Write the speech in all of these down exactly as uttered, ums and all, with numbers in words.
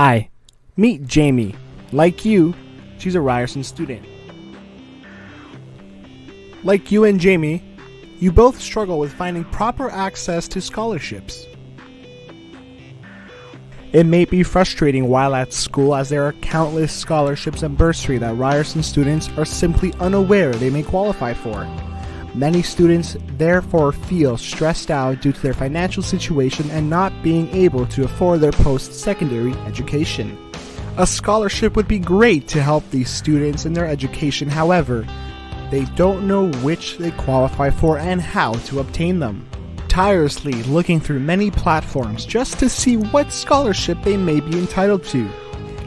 Hi, meet Jamie. Like you, she's a Ryerson student. Like you and Jamie, you both struggle with finding proper access to scholarships. It may be frustrating while at school, as there are countless scholarships and bursaries that Ryerson students are simply unaware they may qualify for. Many students therefore feel stressed out due to their financial situation and not being able to afford their post-secondary education. A scholarship would be great to help these students in their education, however, they don't know which they qualify for and how to obtain them. Tirelessly looking through many platforms just to see what scholarship they may be entitled to.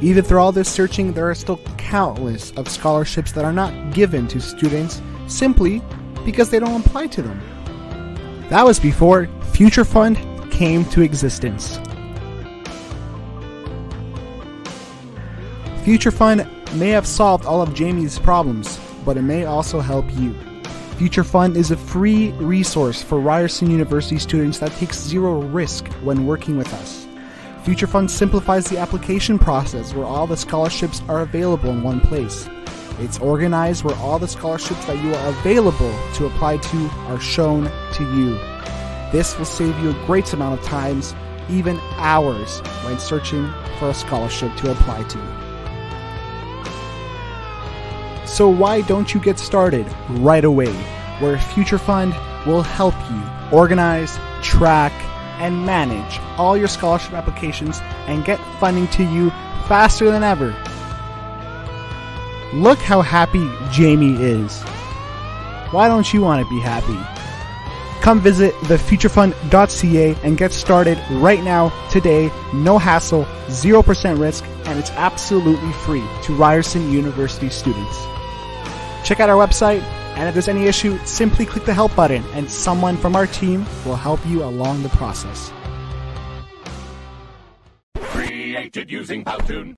Even through all this searching, there are still countless of scholarships that are not given to students simply because they don't apply to them. That was before Future Fund came to existence. Future Fund may have solved all of Jamie's problems, but it may also help you. Future Fund is a free resource for Ryerson University students that takes zero risk when working with us. Future Fund simplifies the application process, where all the scholarships are available in one place. It's organized, where all the scholarships that you are available to apply to are shown to you. This will save you a great amount of times, even hours, when searching for a scholarship to apply to. So why don't you get started right away, where Future Fund will help you organize, track, and manage all your scholarship applications and get funding to you faster than ever. Look how happy Jamie is. Why don't you want to be happy? Come visit the future fund dot c a and get started right now, today. No hassle, zero percent risk, and it's absolutely free to Ryerson University students. Check out our website, and if there's any issue, simply click the help button and someone from our team will help you along the process. Created using Powtoon.